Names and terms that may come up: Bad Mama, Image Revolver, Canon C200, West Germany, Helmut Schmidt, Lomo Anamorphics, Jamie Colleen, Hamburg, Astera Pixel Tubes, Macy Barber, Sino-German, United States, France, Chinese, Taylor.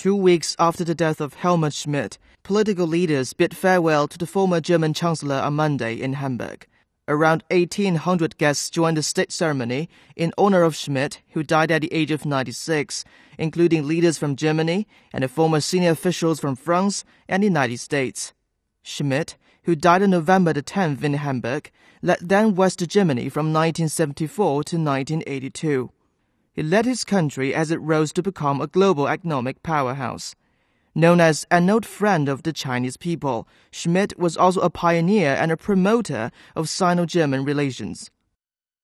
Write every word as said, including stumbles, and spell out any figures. Two weeks after the death of Helmut Schmidt, political leaders bid farewell to the former German Chancellor on Monday in Hamburg. Around eighteen hundred guests joined the state ceremony in honor of Schmidt, who died at the age of ninety-six, including leaders from Germany and the former senior officials from France and the United States. Schmidt, who died on November the tenth in Hamburg, led then West Germany from nineteen seventy-four to nineteen eighty-two. He led his country as it rose to become a global economic powerhouse. Known as an old friend of the Chinese people, Schmidt was also a pioneer and a promoter of Sino-German relations.